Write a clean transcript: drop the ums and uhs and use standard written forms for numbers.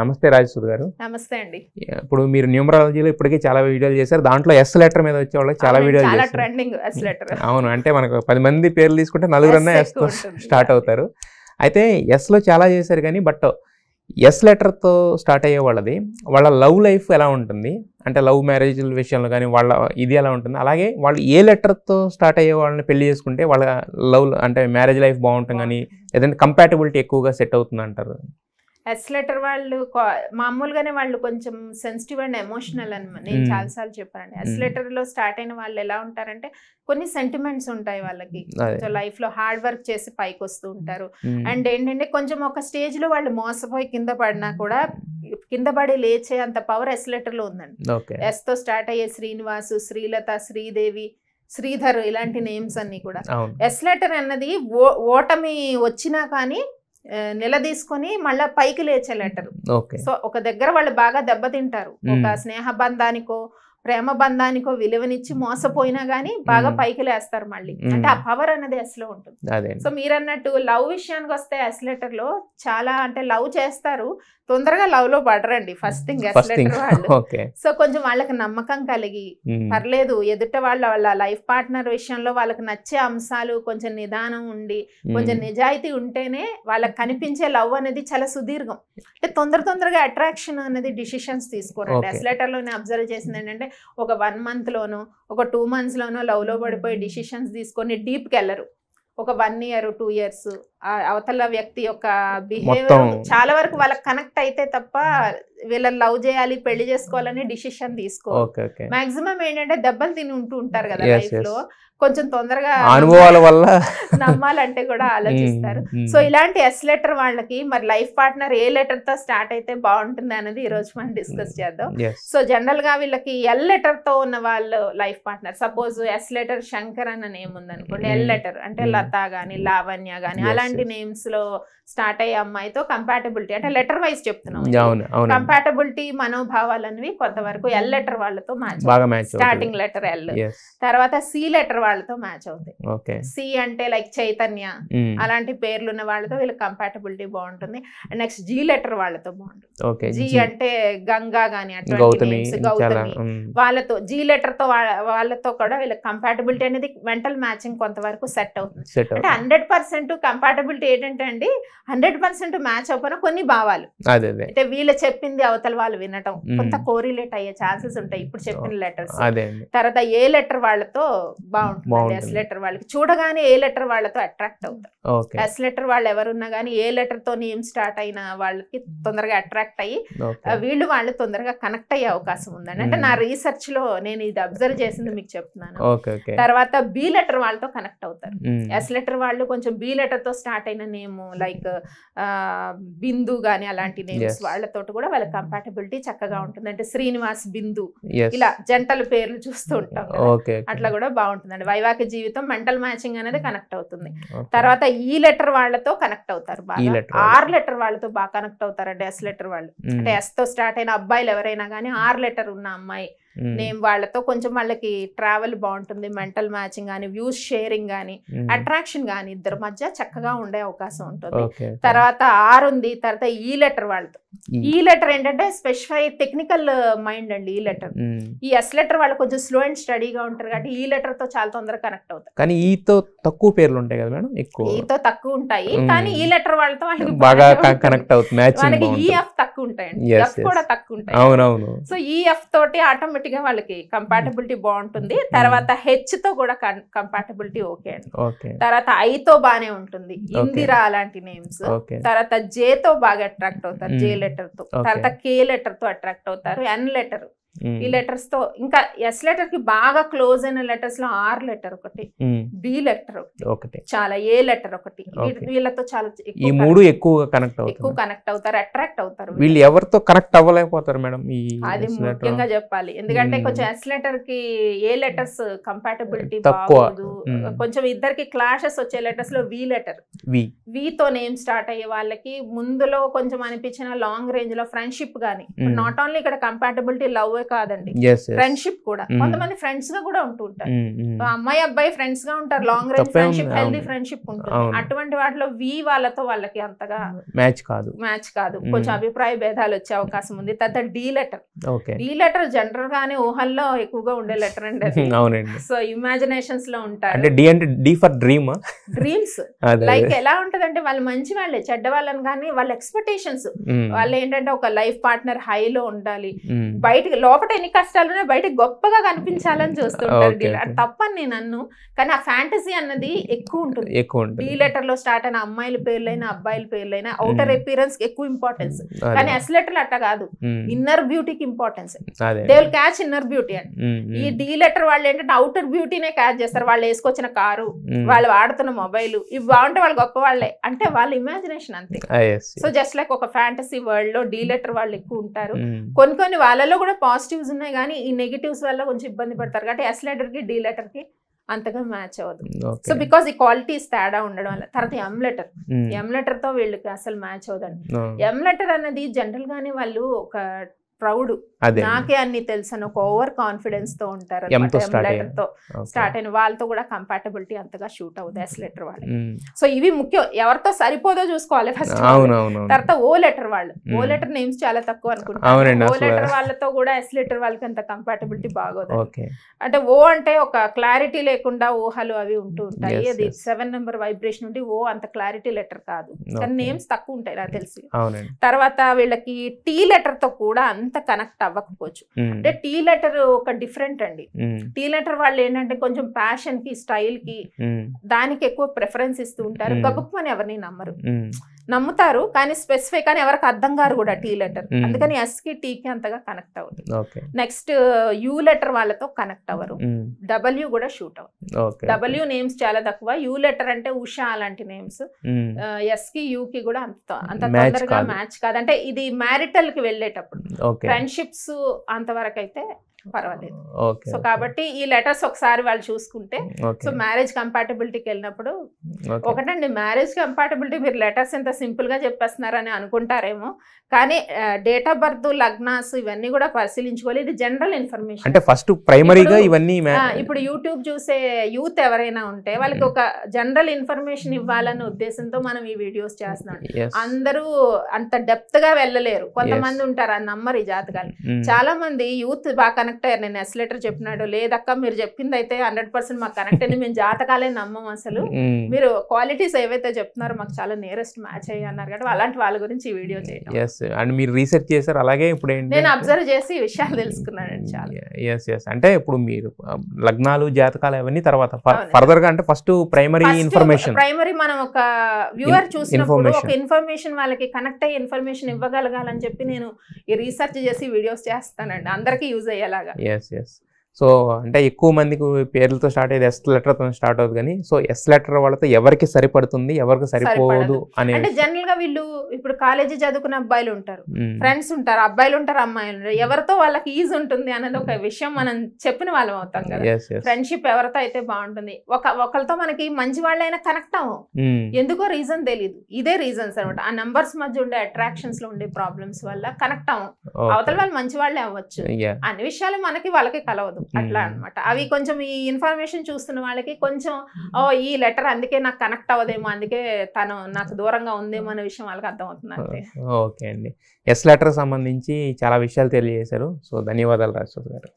నమస్తే రాజసుధ గారు. నమస్తే అండి. ఇప్పుడు మీరు న్యూమరాలజీలో ఇప్పటికే చాలా వీడియోలు చేశారు, దాంట్లో ఎస్ లెటర్ మీద వచ్చే వాళ్ళకి చాలా వీడియోలు చాలా ట్రెండింగ్ ఎస్ లెటర్. అవును, అంటే మనకు 10 మంది పేర్లు తీసుకుంటే నలుగురన్నా ఎస్ తో స్టార్ట్ అవుతారు. అయితే ఎస్ లో చాలా చేశారు కానీ బట్ ఎస్ లెటర్ తో స్టార్ట్ అయ్యే వాళ్ళది వాళ్ళ లవ్ లైఫ్ ఎలా ఉంటుంది, అంటే లవ్ మ్యారేజ్ విషయంలో కానీ వాళ్ళ ఇది ఎలా ఉంటుంది, అలాగే వాళ్ళు ఏ లెటర్ తో స్టార్ట్ అయ్యే వాళ్ళని పెళ్లి చేసుకుంటే వాళ్ళ లవ్ అంటే మ్యారేజ్ లైఫ్ బాగుంటుంది కానీ ఏదైనా కంపాటబిలిటీ ఎక్కువగా సెట్ అవుతుంది అంటారు? ఎస్ లెటర్ వాళ్ళు మామూలుగానే వాళ్ళు కొంచెం సెన్సిటివ్ అండ్ ఎమోషనల్ అని నేను చాలాసార్లు చెప్పానండి. ఎస్ లెటర్లో స్టార్ట్ అయిన వాళ్ళు ఎలా ఉంటారంటే కొన్ని సెంటిమెంట్స్ ఉంటాయి వాళ్ళకి, సో లైఫ్లో హార్డ్ వర్క్ చేసి పైకి వస్తూ ఉంటారు. అండ్ ఏంటంటే కొంచెం ఒక స్టేజ్లో వాళ్ళు మోసపోయి కింద పడినా కూడా కింద పడి లేచే అంత పవర్ ఎస్ లెటర్లో ఉందండి. ఎస్తో స్టార్ట్ అయ్యే శ్రీనివాసు, శ్రీలత, శ్రీదేవి, శ్రీధర్ ఇలాంటి నేమ్స్ అన్ని కూడా ఎస్ లెటర్ అన్నది ఓటమి వచ్చినా కానీ నిలదీసుకొని మళ్ళా పైకి లేచే లెటర్. సో ఒక దగ్గర వాళ్ళు బాగా దెబ్బతింటారు, ఒక స్నేహ బంధానికో ప్రేమ బంధానికో విలువనిచ్చి మోసపోయినా గానీ బాగా పైకి లేస్తారు మళ్ళీ, అంటే ఆ పవర్ అనేది ఎస్ లో ఉంటుంది. సో మీరు అన్నట్టు లవ్ విషయానికి వస్తే ఎస్ లెటర్ లో చాలా అంటే లవ్ చేస్తారు, తొందరగా లవ్ లో పడరండి ఫస్ట్ థింగ్ ఎస్ లెటర్ వాళ్ళు. సో కొంచెం వాళ్ళకి నమ్మకం కలిగి పర్లేదు ఎదుట వాళ్ళ వాళ్ళ లైఫ్ పార్ట్నర్ విషయంలో వాళ్ళకి నచ్చే అంశాలు కొంచెం నిదానం ఉండి కొంచెం నిజాయితీ ఉంటేనే వాళ్ళకి కనిపించే లవ్ అనేది చాలా సుదీర్ఘం. అంటే తొందరగా అట్రాక్షన్ అనేది డిసిషన్స్ తీసుకోరండి. ఎస్ లెటర్ లో నేను అబ్జర్వ్ చేసింది ఏంటంటే ఒక 1 month లోనో ఒక 2 months లోనో లవ్ లో పడిపోయి డిసిషన్స్ తీసుకొని డీప్కి వెళ్ళరు. ఒక 1 year 2 years అవతల వ్యక్తి యొక్క బిహేవియర్ చాలా వరకు వాళ్ళకి కనెక్ట్ అయితే తప్ప వీళ్ళని లవ్ చేయాలి పెళ్లి చేసుకోవాలని డిసిషన్ తీసుకో. మాక్సిమం ఏంటంటే దెబ్బలు తిని ఉంటూ ఉంటారు కదా లైఫ్ లో, కొంచెం తొందరగా అనుభవాల వల్ల నమ్మాలంటే కూడా ఆలోచిస్తారు. సో ఇలాంటి ఎస్ లెటర్ వాళ్ళకి మరి లైఫ్ పార్ట్నర్ ఏ లెటర్ తో స్టార్ట్ అయితే బాగుంటుంది అనేది ఈ రోజు మనం డిస్కస్ చేద్దాం. సో జనరల్ గా వీళ్ళకి ఎల్ లెటర్ తో ఉన్న వాళ్ళు life partner, suppose S letter Shankar అన్న నేమ్ ఉంది అనుకోండి, ఎల్ లెటర్ అంటే లతా గాని లావణ్య గాని అలాంటి నేమ్స్ లో స్టార్ట్ అయ్యే అమ్మాయితో కంపాటబిలిటీ, అంటే లెటర్ వైజ్ చెప్తున్నాం, కంపాటబిలిటీ మనోభావాలు అనేవి కొంతవరకు ఎల్ లెటర్ వాళ్ళతో మ్యాచ్, స్టార్టింగ్ లెటర్ ఎల్. తర్వాత సి లెటర్ వాళ్ళతో మ్యాచ్ అవుతాయి. సి అంటే లైక్ చైతన్య అలాంటి పేర్లు ఉన్న వాళ్ళతో వీళ్ళకి కంపాటబిలిటీ బాగుంటుంది. అండ్ నెక్స్ట్ జి లెటర్ వాళ్ళతో బాగుంటుంది. జి అంటే గంగా గాని అటువంటి గౌతమి వాళ్ళతో జి లెటర్ తో వాళ్ళతో కూడా వీళ్ళకి కంపాటబిలిటీ అనేది మెంటల్ మ్యాచింగ్ కొంతవరకు సెట్ అవుతుంది. అంటే 100% కంపాటబిలిటీ ఏంటంటే అండి 100% మ్యాచ్ అవుతున్న కొన్ని భావాలు అంటే వీళ్ళు చెప్పింది అవతల వాళ్ళు వినటం, కొంత కోరిలేట్ అయ్యే ఛాన్సెస్ ఉంటాయి ఇప్పుడు చెప్పిన లెటర్స్. తర్వాత ఏ లెటర్ వాళ్ళతో బాగుంటుంది, ఎస్ లెటర్ వాళ్ళకి చూడగానే ఏ లెటర్ వాళ్ళతో అట్రాక్ట్ అవుతారు. ఎస్ లెటర్ వాళ్ళు ఎవరున్నా గానీ ఏ లెటర్ తో నేమ్ స్టార్ట్ అయిన వాళ్ళకి తొందరగా అట్రాక్ట్ అయ్యి వీళ్ళు వాళ్ళు తొందరగా కనెక్ట్ అయ్యే అవకాశం ఉందండి. అంటే నా రీసెర్చ్ లో నేను ఇది అబ్జర్వ్ చేసింది మీకు చెప్తున్నాను. తర్వాత బి లెటర్ వాళ్ళతో కనెక్ట్ అవుతారు. ఎస్ లెటర్ వాళ్ళు కొంచెం బి లెటర్ తో స్టార్ట్ అయిన నేమ్ లైక్ బిందు గాని అలాంటి నేమ్స్ వాళ్ళతో కూడా వాళ్ళ కంపాటబిలిటీ చక్కగా ఉంటుంది. అంటే శ్రీనివాస్ బిందు ఇలా జంటల పేర్లు చూస్తూ ఉంటాం, అట్లా కూడా బాగుంటుందండి. వైవాహిక జీవితం మెంటల్ మ్యాచింగ్ అనేది కనెక్ట్ అవుతుంది. తర్వాత ఈ లెటర్ వాళ్ళతో కనెక్ట్ అవుతారు బాగా. ఆర్ లెటర్ వాళ్ళతో బాగా కనెక్ట్ అవుతారండి ఎస్ లెటర్ వాళ్ళు. అంటే ఎస్ తో స్టార్ట్ అయిన అబ్బాయిలు ఎవరైనా కానీ ఆర్ లెటర్ ఉన్న అమ్మాయి నేమ్ వాళ్ళతో కొంచెం వాళ్ళకి ట్రావెల్ బాగుంటుంది, మెంటల్ మ్యాచింగ్ కానీ వ్యూస్ షేరింగ్ కానీ అట్రాక్షన్ కానీ ఇద్దరి మధ్య చక్కగా ఉండే అవకాశం ఉంటుంది. తర్వాత ఆర్ ఉంది. తర్వాత ఈ లెటర్ వాళ్ళతో, ఈ లెటర్ ఏంటంటే స్పెసిఫై టెక్నికల్ మైండ్ అండి ఈ లెటర్. ఈ ఎస్ లెటర్ వాళ్ళు కొంచెం స్లో అండ్ స్టడీగా ఉంటారు కాబట్టి ఈ లెటర్ తో చాలా తొందరగా కనెక్ట్ అవుతారు. కానీ ఈ తో తక్కువ పేర్లు ఉంటాయి కదా మేడం, ఎక్కువ ఈ తో తక్కువ ఉంటాయి కానీ ఈ లెటర్ వాళ్ళతో వాళ్ళకి బాగా కనెక్ట్ అవుతుంది. మనకి ఈ ఎఫ్ తక్కువ ఉంటాయండి, ఎఫ్ కూడా తక్కువ ఉంటాయి. అవునవును. సో ఈ ఎఫ్ తోటి ఆటోమేటిక్ వాళ్ళకి కంపాటబిలిటీ బాగుంటుంది. తర్వాత హెచ్ తో కూడా కంపాటబిలిటీ ఓకే అండి. తర్వాత ఐ తో బానే ఉంటుంది, ఇందిరా అలాంటి నేమ్స్. తర్వాత జే తో బాగా అట్రాక్ట్ అవుతారు, జే లెటర్ తో. తర్వాత కే లెటర్ తో అట్రాక్ట్ అవుతారు, ఎన్ లెటర్. ఈ లెటర్స్ తో ఇంకా ఎస్ లెటర్ కి బాగా క్లోజ్ అయిన లెటర్స్ లో ఆర్ లెటర్ ఒకటి, బి లెటర్ ఒకటి, చాలా ఏ లెటర్ ఒకటి, వీళ్ళతో చాలా ఈ మూడు ఎక్కువగా కనెక్ట్ అవుతారు, అట్రాక్ట్ అవుతారు. వీళ్ళు ఎవరితో కనెక్ట్ అవ్వలేకపోతారు మేడం, అది ముఖ్యంగా చెప్పాలి. ఎందుకంటే కొంచెం ఎస్ లెటర్ కి ఏ లెటర్స్ కంపాటబిలిటీ బాగోదు, కొంచెం ఇద్దరికి క్లాషెస్ వచ్చే లెటర్స్ లో వి లెటర్, వి తో నేమ్ స్టార్ట్ అయ్యే వాళ్ళకి ముందులో కొంచెం అనిపించిన లాంగ్ రేంజ్ లో ఫ్రెండ్షిప్ గానీ, నాట్ ఓన్లీ ఇక్కడ కంపాటబిలిటీ లవ్ చదువే కాదండి, ఫ్రెండ్షిప్ కూడా. కొంతమంది ఫ్రెండ్స్ గా కూడా ఉంటూ ఉంటారు, అమ్మాయి అబ్బాయి ఫ్రెండ్స్ గా ఉంటారు, long range friendship, healthy friendship ఉంటుంది. అటువంటి వాటిలో వాళ్ళతో వాళ్ళకి అంతగా మ్యాచ్ కాదు, కొంచెం అభిప్రాయ భేదాలు వచ్చే అవకాశం ఉంది. తర్వాత డీ లెటర్ జనరల్ గానే ఊహల్లో ఎక్కువగా ఉండే లెటర్ అండి. సో ఇమాజినేషన్స్ లో ఉంటారు. డ్రీమ్స్ లైక్ ఎలా ఉంటదంటే, వాళ్ళు మంచి వాళ్ళే, చెడ్డ వాళ్ళని కానీ వాళ్ళ ఎక్స్పెక్టేషన్స్ వాళ్ళు ఏంటంటే ఒక లైఫ్ పార్ట్నర్ హై లో ఉండాలి, బయటకి లోపల ఎన్ని కష్టాలు బయట గొప్పగా కనిపించాలని చూస్తుంటారు. అది తప్పని నేను అన్ను, కానీ ఆ ఫ్యాంటసీ అన్నది ఎక్కువ ఉంటుంది. డీ లెటర్ లో స్టార్ట్ అయిన అమ్మాయిల పేర్లైనా అబ్బాయిల పేర్లైనా ఔటర్ అపియరెన్స్ ఎక్కువ ఇంపార్టెన్స్, కానీ ఎస్ లెటర్ అట్ట కాదు, ఇన్నర్ బ్యూటీకి importance. They will catch inner beauty అండి. ఈ డీ లెటర్ వాళ్ళు ఏంటంటే ఔటర్ బ్యూటీనే క్యాచ్ చేస్తారు. వాళ్ళు వేసుకొచ్చిన కారు, వాళ్ళు వాడుతున్న మొబైల్, ఇవి బాగుంటే వాళ్ళు గొప్ప వాళ్ళే అంటే వాళ్ళ ఇమాజినేషన్ అంతే. సో జస్ట్ లైక్ ఒక ఫ్యాంటసీ వరల్డ్ లో డీ లెటర్ వాళ్ళు ఎక్కువ ఉంటారు. కొన్ని వాళ్ళలో కూడా పాజిటివ్స్ ఉన్నాయి, కానీ ఈ నెగిటివ్స్ వల్ల కొంచెం ఇబ్బంది పడతారు. కాబట్టి ఎస్ లెటర్ కి డీ లెటర్ కి అంతగా మ్యాచ్ అవ్వదు. సో బికాస్ ఈ క్వాలిటీస్ తేడా ఉండడం వల్ల. తర్వాత ఎం లెటర్ తో వీళ్ళకి అసలు మ్యాచ్ అవ్వదండి. ఎం లెటర్ అనేది జనరల్ గానే వాళ్ళు ఒక ప్రౌడ్, నాకే అన్ని తెలుసు అని ఒక ఓవర్ కాన్ఫిడెన్స్ తో ఉంటారు. తో స్టార్ట్ అయిన వాళ్ళతో కూడా కంపాటబిలిటీ అంతగా షూట్ అవుతుంది ఎస్ లెటర్ వాళ్ళు. సో ఇవి ముఖ్యం, ఎవరితో సరిపోదో చూసుకోవాలి ఫస్ట్. తర్వాత ఓ లెటర్ వాళ్ళు, ఓ లెటర్ నేమ్స్ చాలా తక్కువ అనుకుంటారు. ఓ లెటర్ వాళ్ళతో కూడా ఎస్ లెటర్ వాళ్ళకి అంత కంపాటబిలిటీ బాగోదు. అంటే ఓ అంటే ఒక క్లారిటీ లేకుండా ఊహలు అవి ఉంటూ ఉంటాయి. అది 7 నెంబర్ వైబ్రేషన్ ఉండి ఓ అంత క్లారిటీ లెటర్ కాదు, కానీ నేమ్స్ తక్కువ ఉంటాయి నాకు తెలిసి. తర్వాత వీళ్ళకి టీ లెటర్ తో కూడా అంత కనెక్ట్ అవ్వకపోవచ్చు. అంటే టీ లెటర్ ఒక డిఫరెంట్ అండి. టీ లెటర్ వాళ్ళు ఏంటంటే కొంచెం ప్యాషన్ కి, స్టైల్ కి దానికి ఎక్కువ ప్రిఫరెన్స్ ఇస్తూ ఉంటారు. గబుక్కుమని ఎవరిని నమ్మరు, నమ్ముతారు కానీ స్పెసిఫిక్, కానీ ఎవరికి అర్థం కాదు కూడా టీ లెటర్. అందుకని ఎస్ కి టీ కి అంతగా కనెక్ట్ అవుతుంది. నెక్స్ట్ యూ లెటర్ వాళ్ళతో కనెక్ట్ అవ్వరు, డబ్ల్యూ కూడా షూట్ అవ్వదు. డబ్ల్యూ నేమ్స్ చాలా తక్కువ. యూ లెటర్ అంటే ఉషా అలాంటి నేమ్స్. ఎస్ కి యూ కి కూడా అంత తొందరగా మ్యాచ్ కాదు. అంటే ఇది మ్యారిటల్ కి వెళ్ళేటప్పుడు, ఫ్రెండ్షిప్స్ అంతవరకు అయితే పర్వాలేదు. సో కాబట్టి ఈ లెటర్స్ ఒకసారి వాళ్ళు చూసుకుంటే, సో మ్యారేజ్ కంపాటబిలిటీకి వెళ్ళినప్పుడు ఒకటండి, మ్యారేజ్ కంపాటబిలిటీ మీరు లెటర్స్ ఎంత సింపుల్ గా చెప్పేస్తున్నారని అనుకుంటారేమో, కానీ డేట్ ఆఫ్ బర్త్, లగ్నాస్ ఇవన్నీ కూడా పరిశీలించుకోవాలి. ఇది జనరల్ ఇన్ఫర్మేషన్. అంటే ఫస్ట్ ప్రైమరీగా ఇవన్నీ, ఇప్పుడు యూట్యూబ్ చూసే యూత్ ఎవరైనా ఉంటే వాళ్ళకి ఒక జనరల్ ఇన్ఫర్మేషన్ ఇవ్వాలనే ఉద్దేశంతో మనం ఈ వీడియోస్ చేస్తున్నాం. అందరూ అంత డెప్త్ గా వెళ్ళలేరు, కొంతమంది ఉంటారు ఆ నమ్మరు ఈ జాతకాలు. చాలా మంది యూత్ బాగా కనెక్ట్ అయ్యారు. నేను ఎస్ లెటర్ చెప్పినాడు, లేదక్క మీరు చెప్పింది అయితే 100% మాకు కనెక్ట్ అయింది, మేము జాతకాలే నమ్మం అసలు, మీరు క్వాలిటీస్ ఏవైతే చెప్తున్నారో మాకు చాలా నియరెస్ట్ మ్యాచ్ అయ్యి అన్నారు. కాబట్టి అలాంటి వాళ్ళ గురించి వీడియో చేయడం అండ్ మీరు రీసెర్చ్ చేశారు. అలాగే ఇప్పుడు నేను అబ్జర్వ్ చేసి విషయాలు తెలుసుకున్నానండి చాలా. అంటే ఇప్పుడు మీరు లగ్నాలు, జాతకాలు అవన్నీ తర్వాత ఫర్దర్ గా, అంటే ఫస్ట్ ప్రైమరీ ఇన్ఫర్మేషన్, ప్రైమరీ మనం ఒక వ్యూవర్ చూసినప్పుడు ఒక ఇన్ఫర్మేషన్ వాళ్ళకి కనెక్ట్ అయ్యే ఇన్ఫర్మేషన్ ఇవ్వగలగాలని చెప్పి నేను ఈ రీసెర్చ్ చేసి వీడియోస్ చేస్తానండి, అందరికీ యూజ్ అయ్యేలా. సో అంటే ఎక్కువ మందికి పేర్లతో స్టార్ట్ అయ్యేది ఎస్ లెటర్ తో స్టార్ట్ అవుతుంది, కానీ సో ఎస్ లెటర్ వాళ్ళతో ఎవరికి సరిపడుతుంది, ఎవరికి సరిపోదు అని. అంటే జనరల్ గా వీళ్ళు ఇప్పుడు కాలేజీ చదువుకున్న అబ్బాయిలు ఉంటారు, ఫ్రెండ్స్ ఉంటారు, అబ్బాయిలు ఉంటారు, అమ్మాయిలు ఉంటారు. ఎవరితో వాళ్ళకి ఈజ్ ఉంటుంది అనేది ఒక విషయం మనం చెప్పిన వాళ్ళం అవుతాం కదా. ఫ్రెండ్షిప్ ఎవరితో అయితే బాగుంటుంది, ఒకరితో మనకి మంచి వాళ్ళైనా కనెక్ట్ అవ్వం, ఎందుకో రీజన్ తెలియదు. ఇదే రీజన్స్ అనమాట. ఆ నంబర్స్ మధ్య ఉండే అట్రాక్షన్స్ లో ఉండే ప్రాబ్లమ్స్ వల్ల కనెక్ట్ అవ్వం. అవతల వాళ్ళు మంచి వాళ్ళే అవ్వచ్చు, అన్ని విషయాలు మనకి వాళ్ళకి కలవదు అట్లా అనమాట. అవి కొంచెం ఈ ఇన్ఫర్మేషన్ చూస్తున్న వాళ్ళకి కొంచెం ఓ ఈ లెటర్ అందుకే నాకు కనెక్ట్ అవ్వదేమో, అందుకే తను నాకు దూరంగా ఉందేమో అనే విషయం వాళ్ళకి అర్థం అవుతుంది అంతే. ఓకే అండి, ఎస్ లెటర్ సంబంధించి చాలా విషయాలు తెలియజేశారు. సో ధన్యవాదాలు రాజసూద్ గారు.